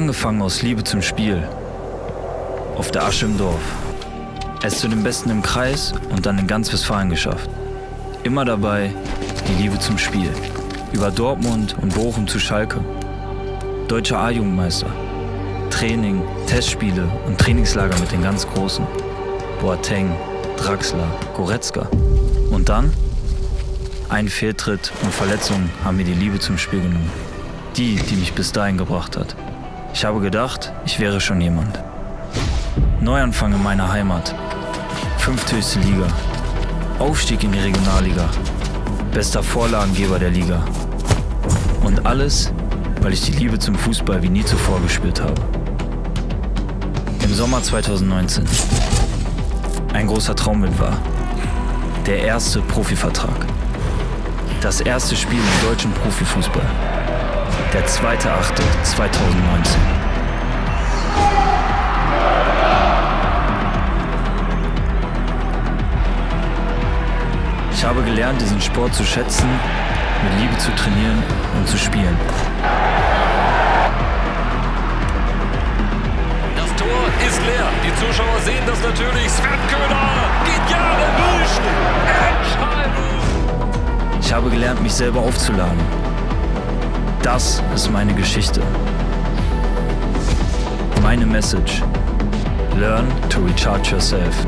angefangen aus Liebe zum Spiel, auf der Asche im Dorf, es zu den Besten im Kreis und dann in ganz Westfalen geschafft. Immer dabei die Liebe zum Spiel, über Dortmund und Bochum zu Schalke, deutscher A-Jugendmeister, Training, Testspiele und Trainingslager mit den ganz Großen, Boateng, Draxler, Goretzka und dann? Ein Fehltritt und Verletzungen haben mir die Liebe zum Spiel genommen. Die, die mich bis dahin gebracht hat. Ich habe gedacht, ich wäre schon jemand. Neuanfang in meiner Heimat. 5. höchste Liga. Aufstieg in die Regionalliga. Bester Vorlagengeber der Liga. Und alles, weil ich die Liebe zum Fußball wie nie zuvor gespürt habe. Im Sommer 2019. Ein großer Traum war. Der erste Profivertrag. Das erste Spiel im deutschen Profifußball. Der 2.8.2019. Ich habe gelernt, diesen Sport zu schätzen, mit Liebe zu trainieren und zu spielen. Das Tor ist leer. Die Zuschauer sehen das natürlich. Sven Köhler, genial erwischt. Entscheidung. Ich habe gelernt, mich selber aufzuladen. Das ist meine Geschichte. Meine Message. Learn to recharge yourself.